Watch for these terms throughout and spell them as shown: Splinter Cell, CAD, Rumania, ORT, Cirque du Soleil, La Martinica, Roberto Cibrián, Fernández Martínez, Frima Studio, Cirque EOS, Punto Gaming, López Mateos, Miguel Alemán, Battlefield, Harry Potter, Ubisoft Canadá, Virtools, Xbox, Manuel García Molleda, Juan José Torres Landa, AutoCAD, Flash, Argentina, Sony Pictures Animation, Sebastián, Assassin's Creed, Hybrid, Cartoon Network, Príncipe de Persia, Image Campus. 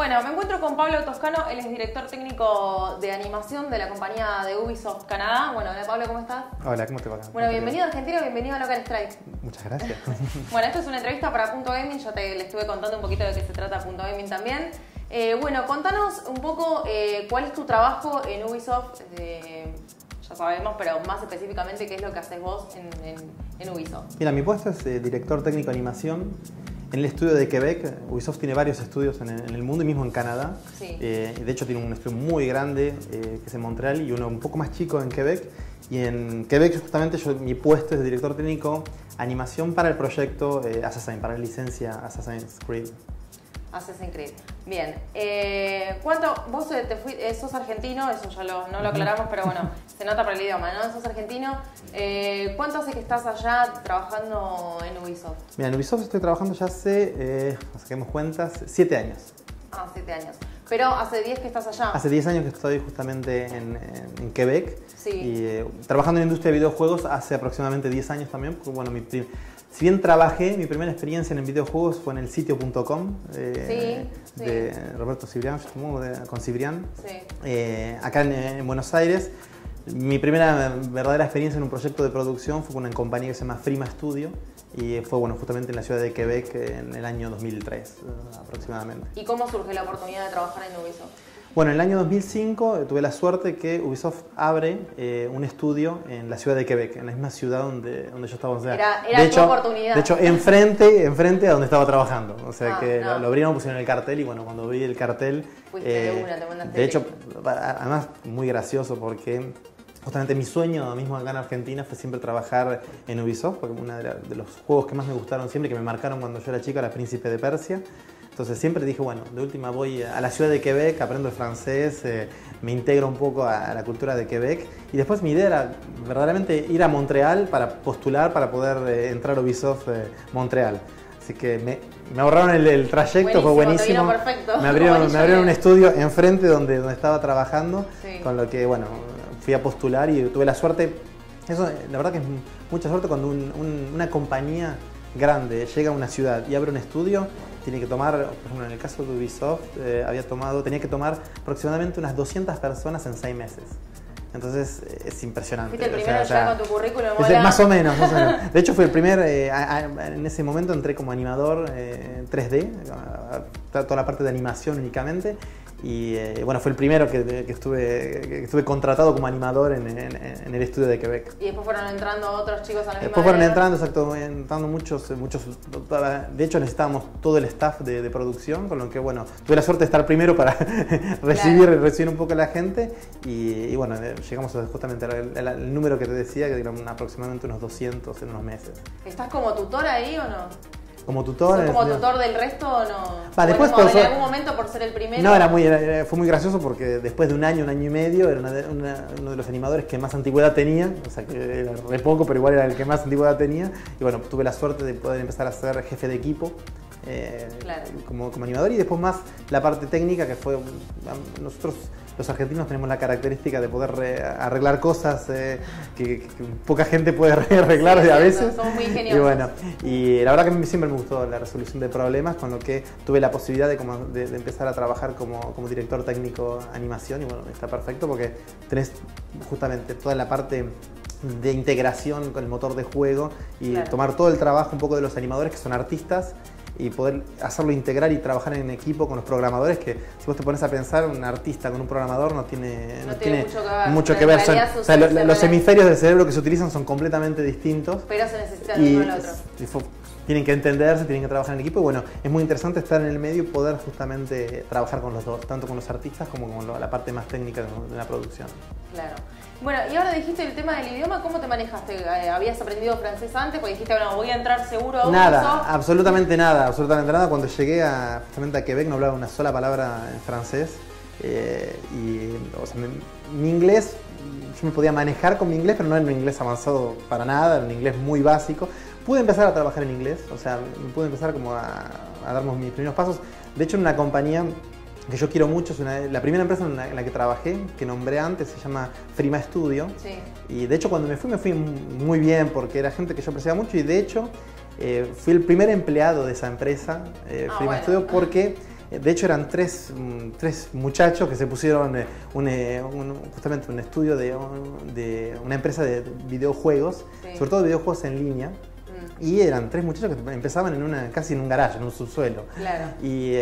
Bueno, me encuentro con Pablo Toscano, él es director técnico de animación de la compañía de Ubisoft Canadá. Bueno, hola Pablo, ¿cómo estás? Hola, ¿cómo te va? Bueno, bienvenido a Argentina, bienvenido a LocalStrike. Muchas gracias. Bueno, esto es una entrevista para Punto Gaming, yo te le estuve contando un poquito de qué se trata Punto Gaming también. Bueno, contanos un poco cuál es tu trabajo en Ubisoft, ya sabemos, pero más específicamente qué es lo que haces vos en Ubisoft. Mira, mi puesto es director técnico de animación. En el estudio de Quebec, Ubisoft tiene varios estudios en el mundo y mismo en Canadá. Sí. De hecho tiene un estudio muy grande que es en Montreal y uno un poco más chico en Quebec. Y en Quebec justamente mi puesto es de director técnico animación para el proyecto Assassin, para la licencia Assassin's Creed. Assassin's Creed. Bien. Vos sos argentino, eso ya no lo aclaramos, pero bueno, se nota por el idioma, ¿no? Sos argentino. ¿Cuánto hace que estás allá trabajando en Ubisoft? Mira, en Ubisoft estoy trabajando ya hace, saquemos cuentas, 7 años. Ah, 7 años. Pero hace 10 que estás allá. Hace 10 años que estoy justamente en Quebec. Sí. Y trabajando en la industria de videojuegos hace aproximadamente 10 años también, porque bueno, si bien trabajé, mi primera experiencia en videojuegos fue en el sitio.com de Roberto Cibrián, con Cibrián, acá en Buenos Aires. Mi primera verdadera experiencia en un proyecto de producción fue con una compañía que se llama Frima Studio y fue bueno, justamente en la ciudad de Quebec en el año 2003 aproximadamente. ¿Y cómo surge la oportunidad de trabajar en Ubisoft? Bueno, en el año 2005 tuve la suerte que Ubisoft abre un estudio en la ciudad de Quebec, en la misma ciudad donde yo estaba. O sea, era una oportunidad. De hecho, enfrente a donde estaba trabajando. O sea, lo abrieron, pusieron el cartel y bueno, cuando vi el cartel... de hecho, además muy gracioso porque justamente mi sueño mismo acá en Argentina fue siempre trabajar en Ubisoft, porque uno de los juegos que más me gustaron siempre, que me marcaron cuando yo era chico, era Príncipe de Persia. Entonces siempre dije, bueno, de última voy a la ciudad de Quebec, aprendo el francés, me integro un poco a la cultura de Quebec. Y después mi idea era verdaderamente ir a Montreal para postular, para poder entrar a Ubisoft Montreal. Así que me ahorraron el trayecto, buenísimo, fue buenísimo. Me abrieron un estudio enfrente donde estaba trabajando, sí. Con lo que, bueno, fui a postular y tuve la suerte. Eso, la verdad que es mucha suerte cuando una compañía grande llega a una ciudad y abre un estudio. Tiene que tomar, por ejemplo, en el caso de Ubisoft, tenía que tomar aproximadamente unas 200 personas en 6 meses. Entonces es impresionante. Fuiste el primero ya con tu currículum. Más o menos. De hecho fue el primer, en ese momento entré como animador 3D, toda la parte de animación únicamente. Y bueno, fue el primero que estuve contratado como animador en el estudio de Quebec. Y después fueron entrando otros chicos a la misma. Después fueron entrando, exacto, muchos. De hecho necesitábamos todo el staff de producción, con lo que bueno, tuve la suerte de estar primero para recibir un poco a la gente. Y bueno, llegamos justamente al número que te decía, que eran aproximadamente unos 200 en unos meses. ¿Estás como tutor ahí o no? Como tutor. ¿Como tutor del resto o no? Bah, después, en algún momento por ser el primero. No, fue muy gracioso porque después de un año y medio, era uno de los animadores que más antigüedad tenía. O sea, que era re poco, pero igual era el que más antigüedad tenía. Y bueno, tuve la suerte de poder empezar a ser jefe de equipo como animador. Y después más la parte técnica, que fue... Nosotros los argentinos tenemos la característica de poder arreglar cosas que poca gente puede arreglar, sí, a veces. Somos muy ingeniosos. Y bueno, y la verdad que siempre me gustó la resolución de problemas, con lo que tuve la posibilidad de empezar a trabajar como director técnico animación. Y bueno, está perfecto porque tenés justamente toda la parte de integración con el motor de juego y tomar todo el trabajo un poco de los animadores que son artistas y poder hacerlo integrar y trabajar en equipo con los programadores, que si vos te pones a pensar, un artista con un programador no tiene mucho que ver. Los hemisferios del cerebro que se utilizan son completamente distintos. Pero se necesitan el uno al otro. Tienen que entenderse, tienen que trabajar en equipo y bueno, es muy interesante estar en el medio y poder justamente trabajar con los dos, tanto con los artistas como con la parte más técnica de la producción. Claro. Bueno, y ahora dijiste el tema del idioma, ¿cómo te manejaste? ¿Habías aprendido francés antes? Porque dijiste, bueno, voy a entrar seguro a Ubisoft. Nada, absolutamente nada, absolutamente nada. Cuando llegué justamente a Quebec no hablaba una sola palabra en francés. O sea, mi inglés, yo me podía manejar con mi inglés, pero no era un inglés avanzado para nada, era un inglés muy básico. Pude empezar a trabajar en inglés, o sea, pude empezar como a darnos mis primeros pasos. De hecho, en una compañía que yo quiero mucho, la primera empresa en la que trabajé, que nombré antes, se llama Frima Studio. Sí. Y de hecho, cuando me fui muy bien, porque era gente que yo apreciaba mucho. Y de hecho, fui el primer empleado de esa empresa, Frima Studio, porque De hecho eran tres muchachos que se pusieron justamente un estudio de una empresa de videojuegos, sí, sobre todo videojuegos en línea. Y eran tres muchachos que empezaban en casi en un garaje, en un subsuelo. Claro. Y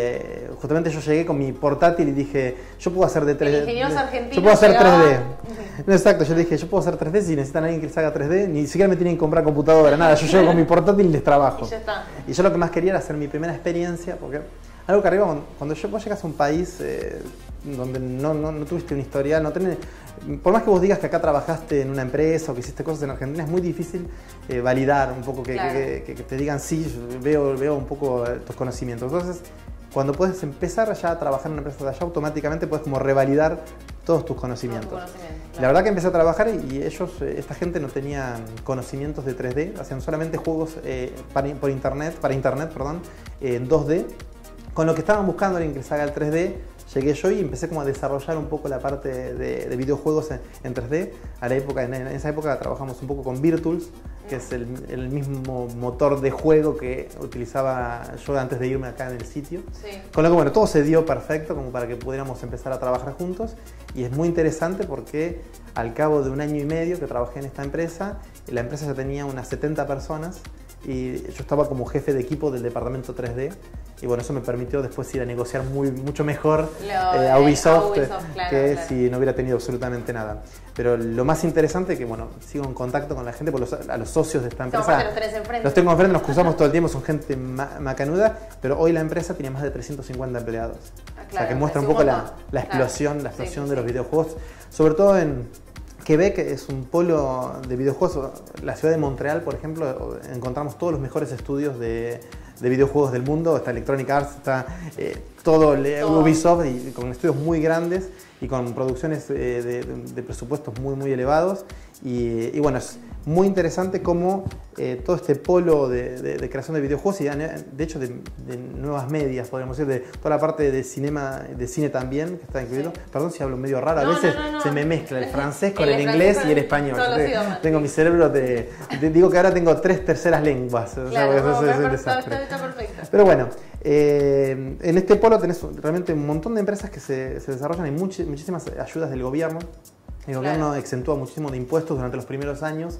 justamente yo llegué con mi portátil y dije, yo puedo hacer de 3D. Ingenieros argentinos. Yo puedo hacer 3D. No, exacto, yo le dije, yo puedo hacer 3D, si necesitan a alguien que les haga 3D, ni siquiera me tienen que comprar computadora, nada. Yo llego con mi portátil y les trabajo. Y ya está. Y yo lo que más quería era hacer mi primera experiencia, porque algo que arriba, cuando vos llegas a un país donde no tuviste un historial, no tenés, por más que vos digas que acá trabajaste en una empresa o que hiciste cosas en Argentina, es muy difícil validar un poco, claro, que te digan, sí, veo un poco tus conocimientos. Entonces, cuando puedes empezar ya a trabajar en una empresa de allá, automáticamente puedes como revalidar todos tus conocimientos. Claro. La verdad que empecé a trabajar y esta gente no tenía conocimientos de 3D, hacían solamente juegos para internet, en 2D. Con lo que estaban buscando, alguien que les haga el 3D, llegué yo y empecé como a desarrollar un poco la parte de videojuegos en 3D. En esa época trabajamos un poco con Virtools, que es el mismo motor de juego que utilizaba yo antes de irme acá en el sitio. Sí. Con lo que, bueno, todo se dio perfecto como para que pudiéramos empezar a trabajar juntos. Y es muy interesante porque al cabo de un año y medio que trabajé en esta empresa, la empresa ya tenía unas 70 personas. Y yo estaba como jefe de equipo del departamento 3D y bueno, eso me permitió después ir a negociar mucho mejor a Ubisoft, claro, que claro, si no hubiera tenido absolutamente nada. Pero lo más interesante es que, bueno, sigo en contacto con la gente, a los socios de esta empresa. Los tengo enfrente, nos cruzamos todo el tiempo, son gente macanuda, pero hoy la empresa tiene más de 350 empleados. Ah, claro, o sea, que muestra un poco la explosión, claro, la explosión, sí, de los videojuegos, sobre todo en Quebec es un polo de videojuegos. La ciudad de Montreal, por ejemplo, encontramos todos los mejores estudios de videojuegos del mundo. Está Electronic Arts, está todo Ubisoft, y con estudios muy grandes y con producciones de presupuestos muy, muy elevados. Y bueno, es muy interesante cómo todo este polo de creación de videojuegos y de hecho de nuevas medias, podríamos decir, de toda la parte de cine también, que está incluido. Sí. Perdón si hablo medio raro, a veces se me mezcla el francés con el inglés y el español. Tengo mi cerebro digo que ahora tengo 3 terceras lenguas. Claro, o sea, es un desastre. Está perfecto. Pero bueno, en este polo tenés realmente un montón de empresas que se desarrollan y muchísimas ayudas del gobierno. El gobierno, claro, exentúa muchísimo de impuestos durante los primeros años,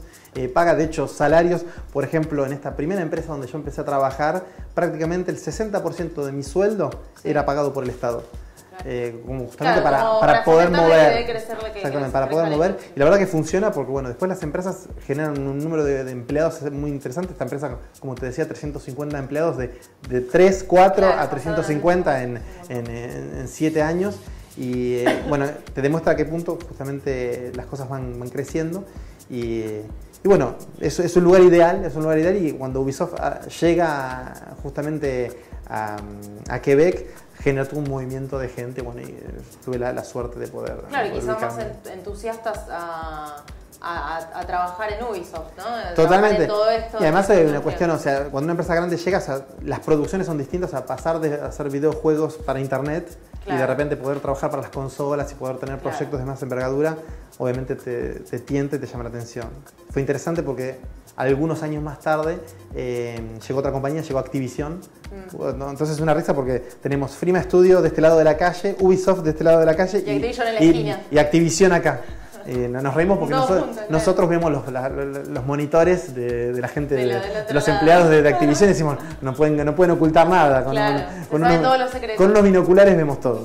paga de hecho salarios. Por ejemplo, en esta primera empresa donde yo empecé a trabajar, prácticamente el 60% de mi sueldo, sí, era pagado por el Estado. Justamente, claro, para poder mover. Exactamente, para poder mover. Y la verdad que funciona porque, bueno, después las empresas generan un número de empleados muy interesante. Esta empresa, como te decía, 350 empleados, de 3, 4 claro, a 350 en 7 años. Y bueno, te demuestra a qué punto justamente las cosas van creciendo. Y bueno, es un lugar ideal, y cuando Ubisoft llega justamente a Quebec, generó un movimiento de gente, bueno, y tuve la suerte de poder... Claro, y quizás más entusiastas a trabajar en Ubisoft, ¿no? Totalmente. Todo esto, y además hay una cuestión, o sea, cuando una empresa grande llega, o sea, las producciones son distintas, o sea, pasar de hacer videojuegos para internet, claro, y de repente poder trabajar para las consolas y poder tener, claro, proyectos de más envergadura, obviamente te tienta y te llama la atención. Fue interesante porque algunos años más tarde llegó otra compañía, llegó Activision. Entonces es una risa porque tenemos Frima Studio de este lado de la calle, Ubisoft de este lado de la calle y Activision en la esquina. Y Activision acá. Nos reímos porque nosotros vemos los monitores de la gente, de los empleados de Activision, y decimos, no pueden ocultar nada. Con, claro, con unos binoculares vemos todo.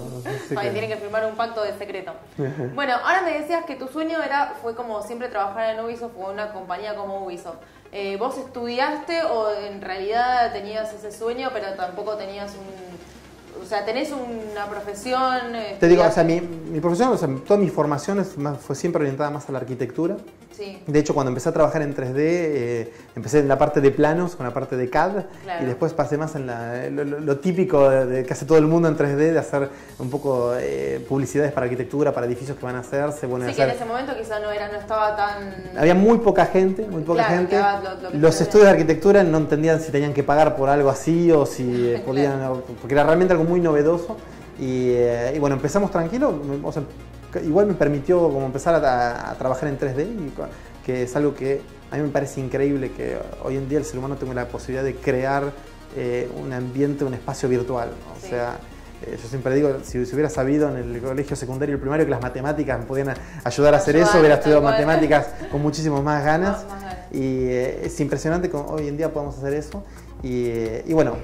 Sí, claro. Tienen que firmar un pacto de secreto. Bueno, ahora me decías que tu sueño fue como siempre trabajar en Ubisoft o en una compañía como Ubisoft. ¿Vos estudiaste o en realidad tenías ese sueño, pero tampoco tenías o sea, tenés una profesión? Te digo, o sea, mi profesión, o sea, toda mi formación fue siempre orientada más a la arquitectura. Sí. De hecho, cuando empecé a trabajar en 3D, empecé en la parte de planos, con la parte de CAD, claro, y después pasé más en lo típico de que hace todo el mundo en 3D, de hacer un poco publicidades para arquitectura, para edificios que van a hacerse. Bueno, sí, que en ese momento quizá no estaba tan... Había muy poca claro, gente. Los estudios de arquitectura no entendían si tenían que pagar por algo así o si podían... Claro. Porque era realmente algo muy novedoso y bueno, empezamos tranquilo, o sea, igual me permitió como empezar a trabajar en 3D, que es algo que a mí me parece increíble, que hoy en día el ser humano tenga la posibilidad de crear un ambiente, un espacio virtual, ¿no? Sí. O sea, Yo siempre digo, si hubiera sabido en el colegio secundario y el primario que las matemáticas me podían ayudar a hacer eso, hubiera estudiado matemáticas con muchísimas más ganas. Y es impresionante que hoy en día podemos hacer eso. Y bueno,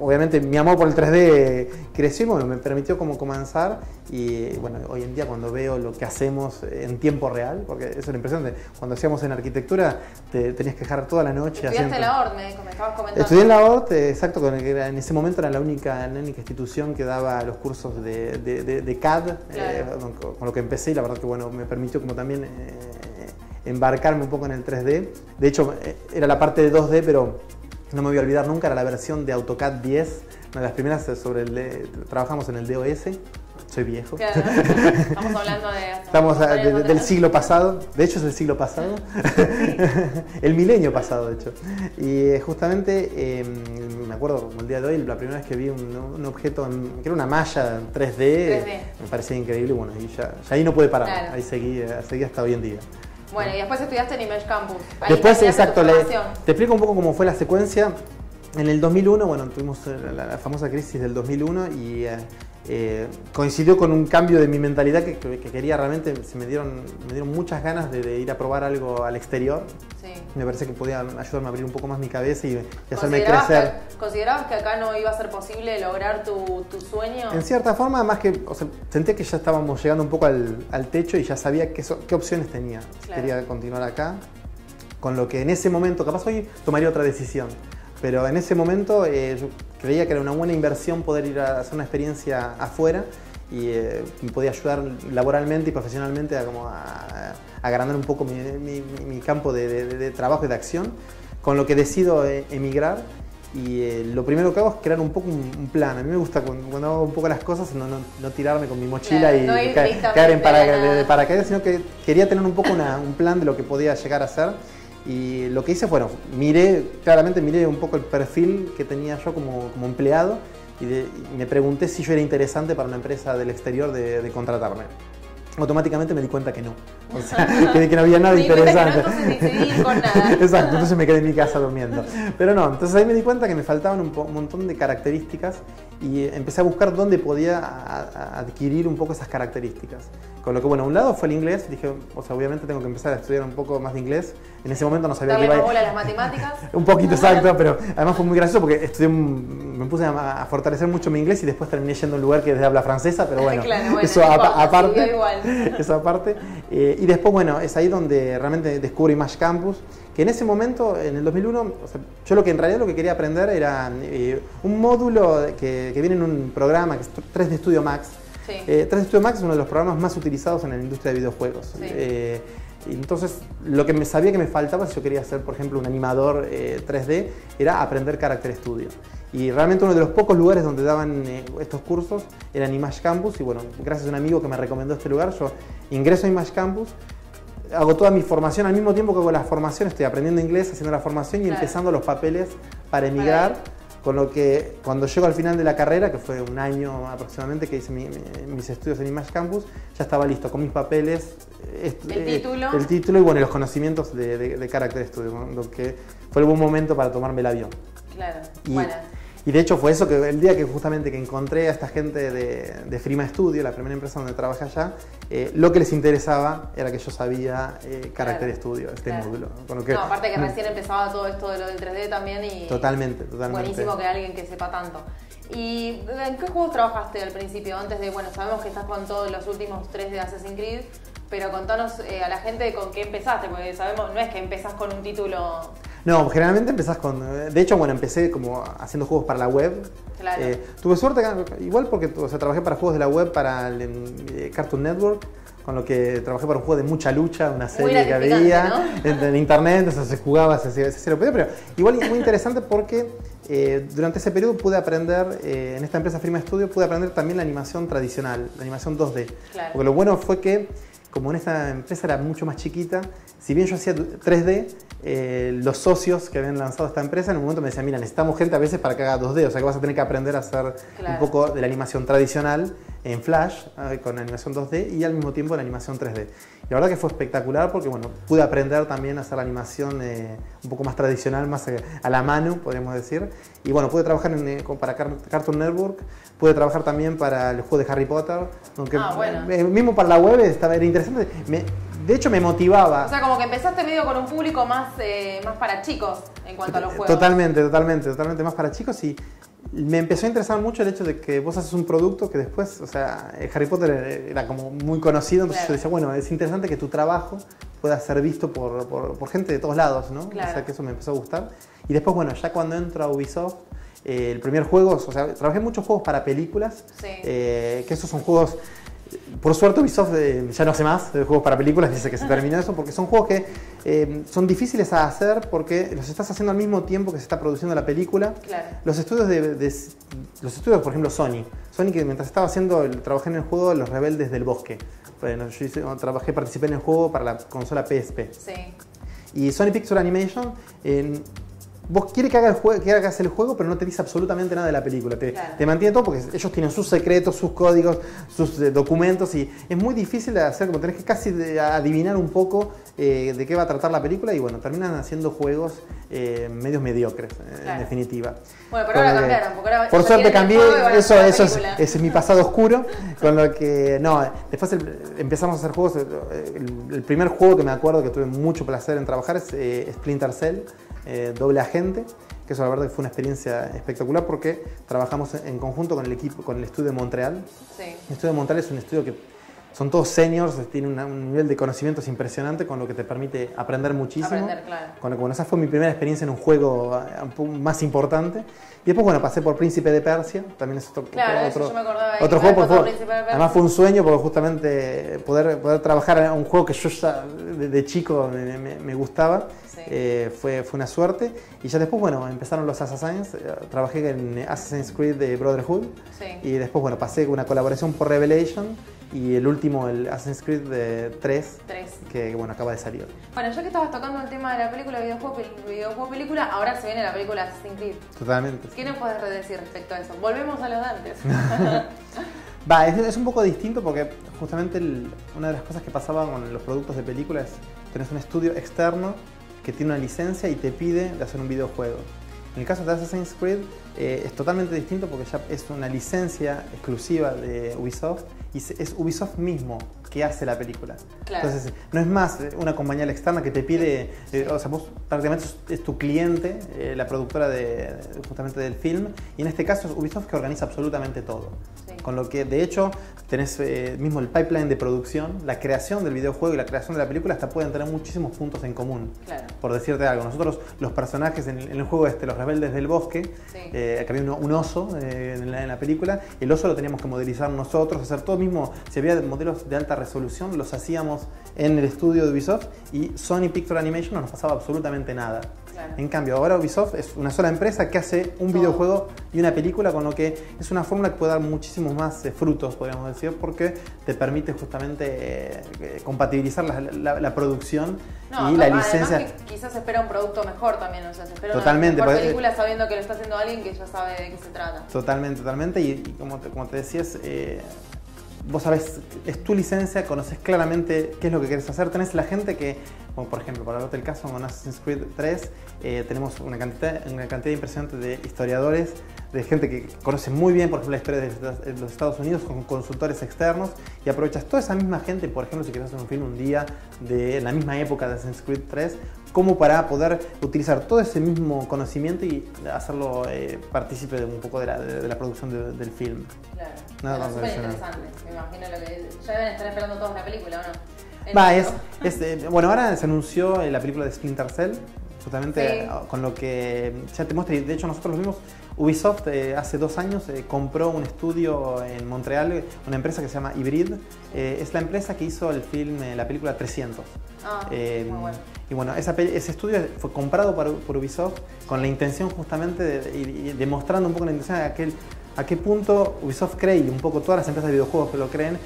obviamente mi amor por el 3D creció y bueno, me permitió como comenzar. Y bueno, hoy en día cuando veo lo que hacemos en tiempo real, porque eso era impresionante, cuando hacíamos en arquitectura te tenías que dejar toda la noche. Estudiaste en la ORT, me estabas comentando. Estudié en la ORT, exacto, en ese momento era la única institución que daba los cursos de CAD, claro. Con lo que empecé y la verdad que bueno, me permitió como también embarcarme un poco en el 3D. De hecho, era la parte de 2D, pero no me voy a olvidar nunca, era la versión de AutoCAD 10, una de las primeras sobre trabajamos en el DOS. Soy viejo. Claro. Estamos hablando de... del siglo pasado. De hecho es el siglo pasado. Sí. El milenio pasado, de hecho. Y justamente, me acuerdo como el día de hoy, la primera vez que vi un objeto, que era una malla 3D, me parecía increíble. Bueno, y ya ahí no pude parar. Claro. Ahí seguí hasta hoy en día. Bueno, y después estudiaste en Image Campus. Después, exacto, te explico un poco cómo fue la secuencia. En el 2001, bueno, tuvimos la famosa crisis del 2001 y coincidió con un cambio de mi mentalidad que quería realmente, me dieron muchas ganas de ir a probar algo al exterior. Sí. Me parece que podía ayudarme a abrir un poco más mi cabeza y hacerme crecer. ¿Considerabas que acá no iba a ser posible lograr tu sueño? En cierta forma, más que, o sea, sentía que ya estábamos llegando un poco al techo y ya sabía qué opciones tenía. Claro. Quería continuar acá, con lo que en ese momento, capaz hoy tomaría otra decisión. Pero en ese momento yo creía que era una buena inversión poder ir a hacer una experiencia afuera y me podía ayudar laboralmente y profesionalmente a agrandar un poco mi campo de trabajo y de acción, con lo que decido emigrar. Y lo primero que hago es crear un poco un plan. A mí me gusta cuando hago un poco las cosas no tirarme con mi mochila, claro, y no caer en paracaídas, sino que quería tener un poco un plan de lo que podía llegar a hacer. Y lo que hice fue, bueno, claramente miré un poco el perfil que tenía yo como empleado y me pregunté si yo era interesante para una empresa del exterior de contratarme. Automáticamente me di cuenta que no, o sea, que no había nada interesante. No, con nada. Exacto, entonces me quedé en mi casa durmiendo. Pero no, entonces ahí me di cuenta que me faltaban un montón de características y empecé a buscar dónde podía adquirir un poco esas características. Con lo que, bueno, un lado fue el inglés, dije, o sea, obviamente tengo que empezar a estudiar un poco más de inglés. En ese momento no sabía qué iba a ir. ¿Bola las matemáticas? Un poquito, exacto, pero además fue muy gracioso porque me puse a fortalecer mucho mi inglés y después terminé yendo a un lugar que es de habla francesa, pero bueno, claro, bueno, eso aparte. Igual. Esa parte. Y después, bueno, es ahí donde realmente descubro Image Campus, que en ese momento, en el 2001, o sea, yo en realidad lo que quería aprender era un módulo que viene en un programa que es 3D Studio Max. Sí. 3D Studio Max es uno de los programas más utilizados en la industria de videojuegos. Sí. Entonces, lo que sabía que me faltaba, si yo quería ser, por ejemplo, un animador 3D, era aprender Character Studio. Y realmente uno de los pocos lugares donde daban estos cursos era en Image Campus. Y bueno, gracias a un amigo que me recomendó este lugar, yo ingreso a Image Campus, hago toda mi formación, al mismo tiempo que hago la formación, estoy aprendiendo inglés, haciendo la formación y empezando los papeles para emigrar. Con lo que cuando llego al final de la carrera, que fue un año aproximadamente que hice mis estudios en Image Campus, ya estaba listo con mis papeles, el título y bueno, los conocimientos de Character Studio, lo que fue un buen momento para tomarme el avión. Claro, bueno. Y de hecho fue eso, que el día que justamente encontré a esta gente de Frima Studio, la primera empresa donde trabajé allá, lo que les interesaba era que yo sabía Character Studio, módulo. Con lo que, no, aparte que recién empezaba todo esto de lo del 3D también y... Totalmente. Buenísimo que alguien que sepa tanto. ¿Y en qué juegos trabajaste al principio? Antes de, bueno, sabemos que estás con todos los últimos 3 de Assassin's Creed, pero contanos a la gente con qué empezaste, porque sabemos, no es que empezás con un título... No, generalmente empezás con... De hecho, bueno, empecé como haciendo juegos para la web. Claro. Tuve suerte, igual porque trabajé para juegos de la web, para el Cartoon Network, con lo que trabajé para un juego de mucha lucha, una serie que había, ¿no? En internet, se jugaba, se lo pedía, pero igual muy interesante porque durante ese periodo pude aprender, en esta empresa Frima Studio, pude aprender también la animación tradicional, la animación 2D. Claro. Porque lo bueno fue que, como en esta empresa era mucho más chiquita, si bien yo hacía 3D, los socios que habían lanzado esta empresa en un momento me decían, mira, necesitamos gente a veces para que haga 2D, o sea que vas a tener que aprender a hacer un poco de la animación tradicional en Flash con animación 2D y al mismo tiempo en animación 3D. La verdad que fue espectacular porque bueno, pude aprender también a hacer la animación un poco más tradicional, más a la mano, podríamos decir. Y bueno, pude trabajar para Cartoon Network, pude trabajar también para el juego de Harry Potter, aunque bueno, mismo para la web estaba, era interesante. De hecho me motivaba. O sea, como que empezaste medio con un público más, más para chicos en cuanto a los juegos. Totalmente más para chicos y me empezó a interesar mucho el hecho de que vos haces un producto que después, o sea, Harry Potter era como muy conocido, entonces yo decía, bueno, es interesante que tu trabajo pueda ser visto por gente de todos lados, ¿no? Claro. O sea, que eso me empezó a gustar. Y después, bueno, ya cuando entro a Ubisoft, el primer juego, o sea, trabajé muchos juegos para películas, sí. Que esos son juegos... Por suerte Ubisoft ya no hace más juegos para películas, dice que se terminó eso, porque son juegos que son difíciles a hacer porque los estás haciendo al mismo tiempo que se está produciendo la película. Claro. Los estudios, por ejemplo Sony, que mientras estaba haciendo, trabajé en el juego Los Rebeldes del Bosque. Bueno, yo participé en el juego para la consola PSP. Sí. Y Sony Pictures Animation... vos quieres que hagas el juego, pero no te dice absolutamente nada de la película. Te mantiene todo porque ellos tienen sus secretos, sus códigos, sus documentos. Y es muy difícil de hacer, como tenés que casi adivinar un poco de qué va a tratar la película. Y bueno, terminan haciendo juegos medios mediocres, en definitiva. Bueno, pero ahora cambiaron. Por suerte cambié. Eso es mi pasado oscuro. Con lo que, no, después empezamos a hacer juegos. El primer juego que me acuerdo que tuve mucho placer en trabajar es Splinter Cell. Doble agente, que eso la verdad que fue una experiencia espectacular porque trabajamos en conjunto con el equipo, con el estudio de Montreal. Sí. El estudio de Montreal es un estudio que son todos seniors, tiene un nivel de conocimientos impresionante, con lo que te permite aprender muchísimo. Claro. Con lo que, bueno, esa fue mi primera experiencia en un juego más importante. Y después, bueno, pasé por Príncipe de Persia, también es otro, claro, otro juego, además fue un sueño, porque justamente poder trabajar en un juego que yo ya de chico me gustaba. Sí. Fue una suerte. Y ya después, bueno, empezaron los Assassins. Trabajé en Assassin's Creed de Brotherhood. Sí. Y después, bueno, pasé una colaboración por Revelation. Y el último, el Assassin's Creed de 3, que bueno, acaba de salir. Bueno, ya que estabas tocando el tema de la película, videojuego, película, ahora se viene la película Assassin's Creed. Totalmente. ¿Qué nos puedes decir respecto a eso? Volvemos a los de antes. Va, es un poco distinto porque justamente una de las cosas que pasaba con los productos de películas es que tenés un estudio externo que tiene una licencia y te pide de hacer un videojuego. En el caso de Assassin's Creed es totalmente distinto porque ya es una licencia exclusiva de Ubisoft y es Ubisoft mismo que hace la película. Claro. Entonces no es más una compañía externa que te pide, o sea, vos prácticamente es tu cliente, la productora justamente del film, y en este caso es Ubisoft que organiza absolutamente todo. Sí. Con lo que de hecho tenés mismo el pipeline de producción, la creación del videojuego y la creación de la película hasta pueden tener muchísimos puntos en común. Claro. Por decirte algo, nosotros los personajes en el juego los Rebeldes del Bosque, sí. Que había un oso en la película, el oso lo teníamos que modelizar nosotros, hacer todo mismo, si había modelos de alta resolución los hacíamos en el estudio de Ubisoft y Sony Pictures Animation no nos pasaba absolutamente nada. Claro. En cambio, ahora Ubisoft es una sola empresa que hace un videojuego y una película, con lo que es una fórmula que puede dar muchísimos más frutos, podríamos decir, porque te permite justamente compatibilizar la producción y la licencia. Que quizás se espera un producto mejor también, o sea, se espera una mejor película sabiendo que lo está haciendo alguien que ya sabe de qué se trata. Totalmente, y como te decías... vos sabés, es tu licencia, conoces claramente qué es lo que querés hacer. Tenés la gente que, como por ejemplo, para hablarte el caso con Assassin's Creed 3, tenemos una cantidad impresionante de historiadores, de gente que conoce muy bien, por ejemplo, la historia de los Estados Unidos con consultores externos, y aprovechas toda esa misma gente, por ejemplo, si querés hacer un film un día de la misma época de Assassin's Creed 3, como para poder utilizar todo ese mismo conocimiento y hacerlo partícipe de un poco de la producción del film. Claro, nada más interesante. Me imagino lo que... Ya deben estar esperando todos la película, ¿o no? Va, bueno, ahora se anunció la película de Splinter Cell, justamente sí. Con lo que ya te muestra, y de hecho nosotros lo vimos. Ubisoft hace 2 años compró un estudio en Montreal, una empresa que se llama Hybrid. Es la empresa que hizo el film, la película 300. Muy bueno. Y bueno, ese estudio fue comprado por Ubisoft con la intención justamente demostrando un poco la intención de a qué punto Ubisoft cree, y un poco todas las empresas de videojuegos que lo creen,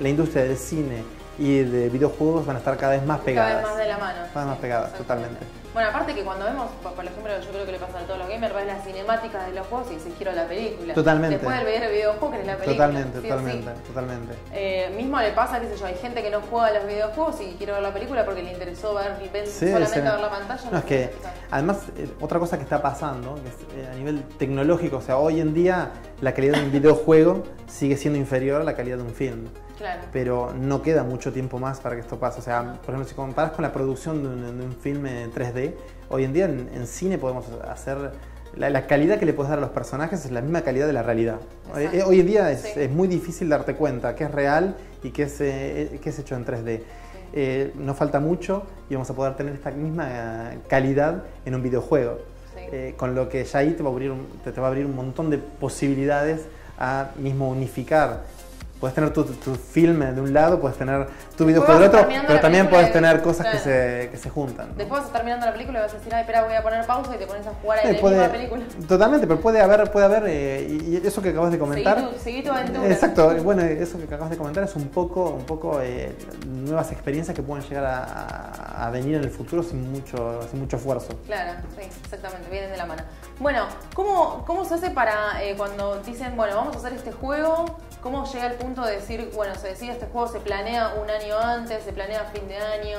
la industria del cine y de videojuegos van a estar cada vez más pegadas. Cada vez más de la mano. Cada vez más pegadas, totalmente. Bueno, aparte que cuando vemos, por ejemplo, yo creo que le pasa a todos los gamers, ves las cinemáticas de los juegos y se gira la película. Totalmente. Después de ver el videojuego crees la película. Totalmente, sí, totalmente, sí. Totalmente. Mismo le pasa, qué sé yo, hay gente que no juega a los videojuegos y quiere ver la película porque le interesó ver, sí, solamente ver la pantalla. No, es que, además, otra cosa que está pasando, que es, a nivel tecnológico, o sea, hoy en día la calidad de un videojuego sigue siendo inferior a la calidad de un film. Claro. Pero no queda mucho tiempo más para que esto pase. O sea, por ejemplo, si comparas con la producción de un filme en 3D, hoy en día en cine podemos hacer... La calidad que le puedes dar a los personajes es la misma calidad de la realidad. Hoy en día es muy difícil darte cuenta qué es real y qué es hecho en 3D. Sí. Nos falta mucho y vamos a poder tener esta misma calidad en un videojuego. Sí. Con lo que ya ahí te va a abrir un montón de posibilidades a mismo unificar. Puedes tener tu film de un lado, puedes tener tu videojuego del otro, pero también puedes tener cosas que se juntan, ¿no? Después vas terminando la película y vas a decir, ay, espera, voy a poner pausa y te pones a jugar ahí en la película. Totalmente, pero puede haber y eso que acabas de comentar. Seguí tu aventura. Exacto, bueno, eso que acabas de comentar es un poco nuevas experiencias que pueden llegar a venir en el futuro sin mucho esfuerzo. Claro, sí, exactamente, vienen de la mano. Bueno, ¿cómo se hace para cuando dicen, bueno, vamos a hacer este juego? ¿Cómo llega el punto de decir, bueno, se decide este juego, se planea un año antes, se planea a fin de año?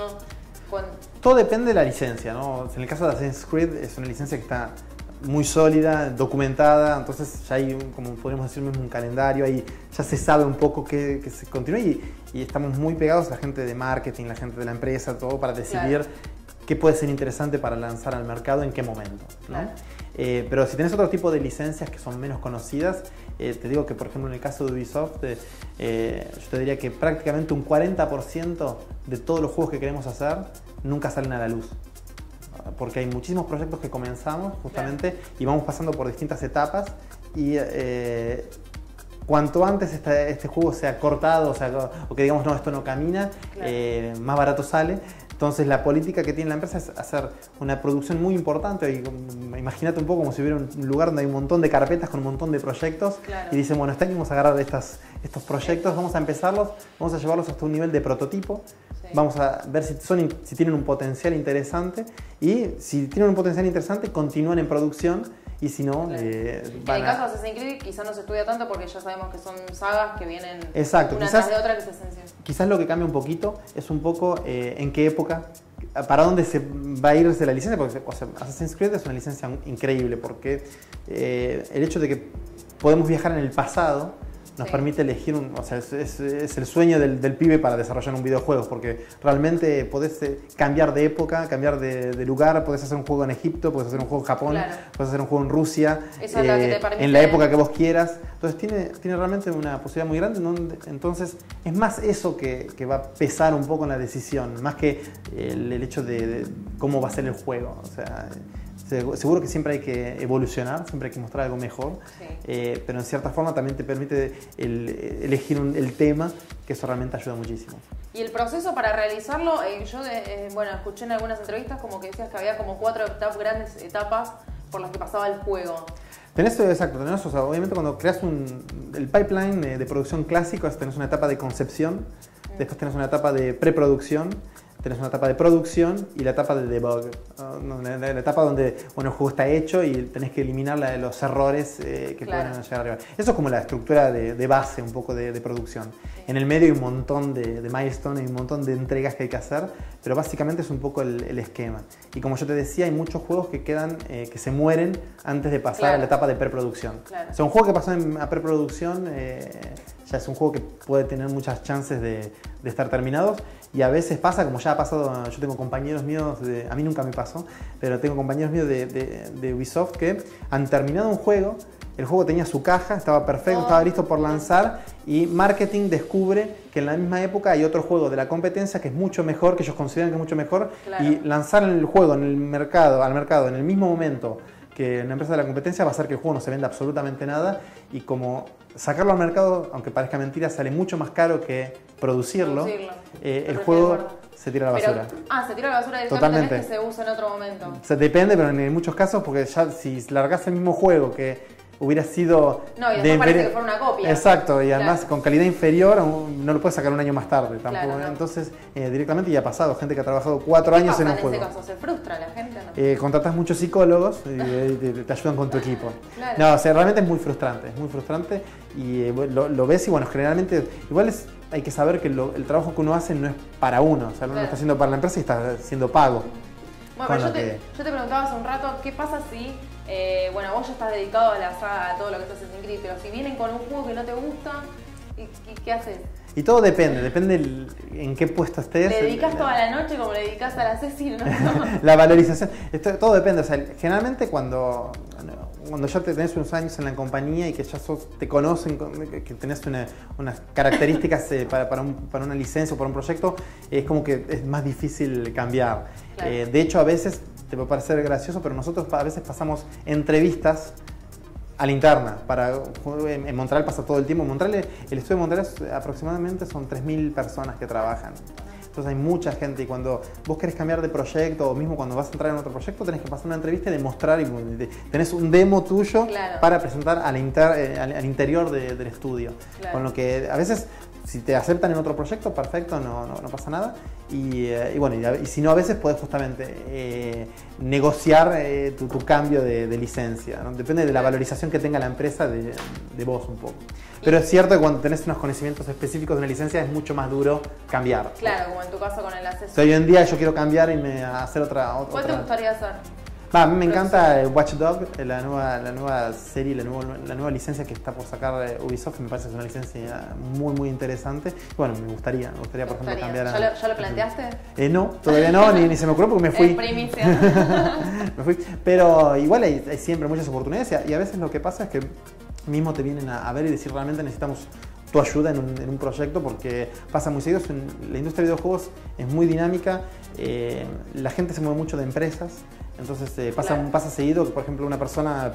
Todo depende de la licencia, ¿no? En el caso de Assassin's Creed es una licencia que está muy sólida, documentada, entonces ya hay, como podríamos decir, mismo un calendario, ahí ya se sabe un poco que se continúa y estamos muy pegados a la gente de marketing, la gente de la empresa, todo para decidir qué puede ser interesante para lanzar al mercado, en qué momento, ¿no? Claro. Pero si tenés otro tipo de licencias que son menos conocidas, te digo que, por ejemplo, en el caso de Ubisoft, yo te diría que prácticamente un 40% de todos los juegos que queremos hacer nunca salen a la luz. Porque hay muchísimos proyectos que comenzamos justamente y vamos pasando por distintas etapas y cuanto antes este juego sea cortado, o que digamos, no, esto no camina, más barato sale. Entonces la política que tiene la empresa es hacer una producción muy importante. Imagínate un poco como si hubiera un lugar donde hay un montón de carpetas con un montón de proyectos y dicen, bueno, este año vamos a agarrar estos proyectos, vamos a empezarlos, vamos a llevarlos hasta un nivel de prototipo, vamos a ver si tienen un potencial interesante y si tienen un potencial interesante continúan en producción y si no... En el caso de Assassin's Creed quizás no se estudia tanto porque ya sabemos que son sagas que vienen una tras de otra que se esencian. Quizás lo que cambia un poquito es un poco en qué época, para dónde se va a irse la licencia, porque, o sea, Assassin's Creed es una licencia increíble porque el hecho de que podemos viajar en el pasado nos permite elegir, o sea, es el sueño del pibe para desarrollar un videojuego, porque realmente podés cambiar de época, cambiar de lugar, podés hacer un juego en Egipto, podés hacer un juego en Japón, podés hacer un juego en Rusia, en la época que vos quieras. Entonces tiene realmente una posibilidad muy grande, ¿no? Entonces es más eso que va a pesar un poco en la decisión, más que el hecho de cómo va a ser el juego. O sea, seguro que siempre hay que evolucionar, siempre hay que mostrar algo mejor, pero en cierta forma también te permite elegir el tema, que eso realmente ayuda muchísimo. Y el proceso para realizarlo, yo bueno, escuché en algunas entrevistas como que decías que había como 4 grandes etapas por las que pasaba el juego. Exacto, o sea, obviamente cuando creas el pipeline de producción clásico, tenés una etapa de concepción, después tenés una etapa de preproducción, tenés una etapa de producción y la etapa de debug, la etapa donde el juego está hecho y tenés que eliminar los errores que pueden llegar arriba. Eso es como la estructura de base un poco de producción. En el medio hay un montón de milestones, hay un montón de entregas que hay que hacer, pero básicamente es un poco el esquema. Y como yo te decía, hay muchos juegos que quedan, que se mueren antes de pasar a la etapa de preproducción. O sea, un juego que pasó a preproducción ya es un juego que puede tener muchas chances de estar terminados. Y a veces pasa, como ya ha pasado, yo tengo compañeros míos, a mí nunca me pasó, pero tengo compañeros míos de Ubisoft que han terminado un juego, el juego tenía su caja, estaba perfecto, estaba listo por lanzar y marketing descubre que en la misma época hay otro juego de la competencia que es mucho mejor, que ellos consideran que es mucho mejor y lanzar el juego en el mercado, al mercado en el mismo momento que en la empresa de la competencia va a hacer que el juego no se venda absolutamente nada y como sacarlo al mercado, aunque parezca mentira, sale mucho más caro que producirlo. El juego se tira a la basura. Se tira a la basura y totalmente. Que se usa en otro momento. Depende, pero en muchos casos, porque ya si largás el mismo juego que hubiera sido... No, y después parece que fuera una copia. Exacto, y además con calidad inferior no lo puedes sacar un año más tarde tampoco. Claro, no. Entonces, directamente ya ha pasado, gente que ha trabajado 4 años en un juego. ¿Qué pasa en ese caso? ¿Se frustra la gente? No. Contratás muchos psicólogos y te ayudan con tu equipo. Claro. No, o sea, realmente es muy frustrante y lo ves y bueno, generalmente igual es... Hay que saber que el trabajo que uno hace no es para uno, o sea, uno lo está haciendo para la empresa y está siendo pago. Bueno, pero yo te preguntaba hace un rato, ¿qué pasa si, bueno, vos ya estás dedicado a la saga, a todo lo que estás haciendo en Creed, pero si vienen con un juego que no te gusta, ¿qué haces? Y todo depende, en qué puesto estés. ¿Le dedicas toda la noche como le dedicas al asesino? ¿No? La valorización, todo depende, o sea, generalmente cuando ya tenés unos años en la compañía y que ya te conocen, que tenés unas características para una licencia o para un proyecto, es como que es más difícil cambiar. Claro. De hecho, a veces, te puede parecer gracioso, pero nosotros a veces pasamos entrevistas a la interna. En Montreal pasa todo el tiempo. En Montreal, el estudio de Montreal aproximadamente son 3.000 personas que trabajan. Entonces hay mucha gente y cuando vos querés cambiar de proyecto o mismo cuando vas a entrar en otro proyecto tenés que pasar una entrevista y demostrar, tenés un demo tuyo para presentar al interior del estudio. Claro. Con lo que a veces si te aceptan en otro proyecto, perfecto, no pasa nada. Y bueno, y si no a veces podés justamente negociar tu cambio de licencia, ¿no? Depende de la valorización que tenga la empresa de vos un poco. Pero es cierto que cuando tenés unos conocimientos específicos de una licencia es mucho más duro cambiar. Claro, como en tu caso con el asesor. O sea, hoy en día yo quiero cambiar y hacer otra... ¿Cuál te gustaría hacer? A mí me encanta Watch Dogs, la nueva serie, la nueva licencia que está por sacar Ubisoft, me parece que es una licencia muy muy interesante. Bueno, me gustaría por ejemplo cambiar a... ¿Ya lo planteaste? No, todavía no, ni se me ocurrió porque me fui. Primicia. Me fui. Pero igual hay siempre muchas oportunidades y a veces lo que pasa es que mismo te vienen a ver y decir realmente necesitamos tu ayuda en un proyecto porque pasa muy seguido. La industria de videojuegos es muy dinámica, la gente se mueve mucho de empresas. Entonces pasa seguido que, por ejemplo, una persona